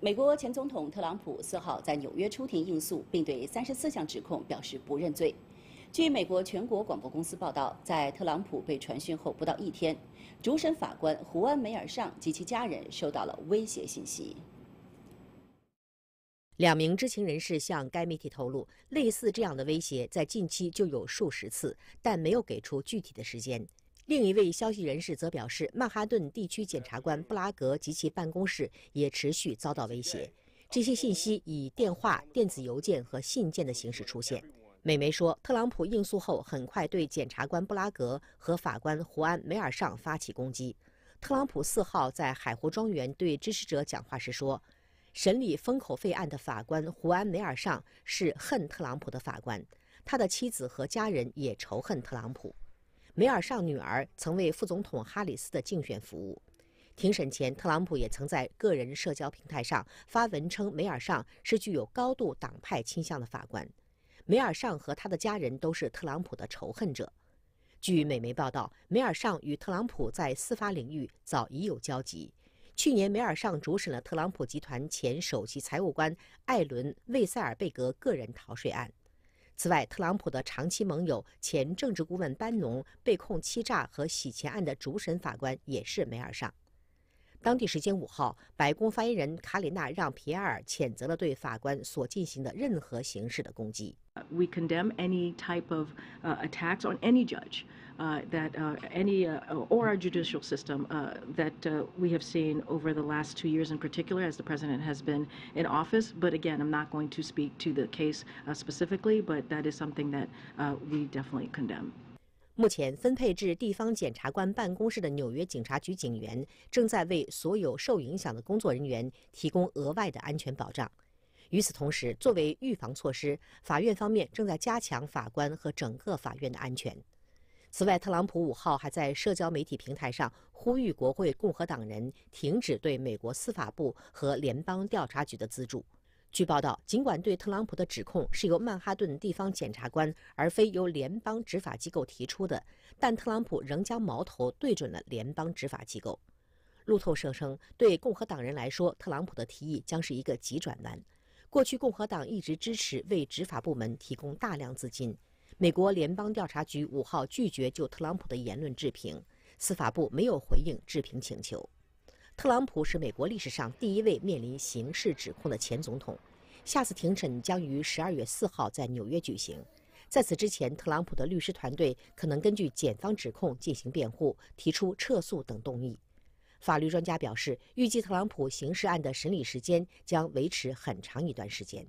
美国前总统特朗普4号在纽约出庭应诉，并对34项指控表示不认罪。据美国全国广播公司报道，在特朗普被传讯后不到一天，主审法官胡安·梅尔尚及其家人收到了威胁信息。 2名知情人士向该媒体透露，类似这样的威胁在近期就有数十次，但没有给出具体的时间。另一位消息人士则表示，曼哈顿地区检察官布拉格及其办公室也持续遭到威胁。这些信息以电话、电子邮件和信件的形式出现。美媒说，特朗普应诉后很快对检察官布拉格和法官胡安·梅尔尚发起攻击。特朗普4号在海湖庄园对支持者讲话时说。 审理封口费案的法官胡安·梅尔尚是恨特朗普的法官，他的妻子和家人也仇恨特朗普。梅尔尚女儿曾为副总统哈里斯的竞选服务。庭审前，特朗普也曾在个人社交平台上发文称梅尔尚是具有高度党派倾向的法官。梅尔尚和他的家人都是特朗普的仇恨者。据美媒报道，梅尔尚与特朗普在司法领域早已有交集。 去年，梅尔尚主审了特朗普集团前首席财务官艾伦·魏塞尔贝格个人逃税案。此外，特朗普的长期盟友、前政治顾问班农被控欺诈和洗钱案的主审法官也是梅尔尚。当地时间5号，白宫发言人卡里娜·让皮埃尔谴责了对法官所进行的任何形式的攻击。We condemn any type of attacks on any judge. Or our judicial system that we have seen over the last 2 years in particular as the president has been in office. But again, I'm not going to speak to the case specifically, but that is something that we definitely condemn. 目前分配至地方检察官办公室的纽约警察局警员正在为所有受影响的工作人员提供额外的安全保障。与此同时，作为预防措施，法院方面正在加强法官和整个法院的安全。 此外，特朗普5号还在社交媒体平台上呼吁国会共和党人停止对美国司法部和联邦调查局的资助。据报道，尽管对特朗普的指控是由曼哈顿地方检察官而非由联邦执法机构提出的，但特朗普仍将矛头对准了联邦执法机构。路透社称，对共和党人来说，特朗普的提议将是一个急转弯。过去，共和党一直支持为执法部门提供大量资金。 美国联邦调查局5号拒绝就特朗普的言论置评，司法部没有回应置评请求。特朗普是美国历史上第一位面临刑事指控的前总统，下次庭审将于12月4号在纽约举行。在此之前，特朗普的律师团队可能根据检方指控进行辩护，提出撤诉等动议。法律专家表示，预计特朗普刑事案的审理时间将维持很长一段时间。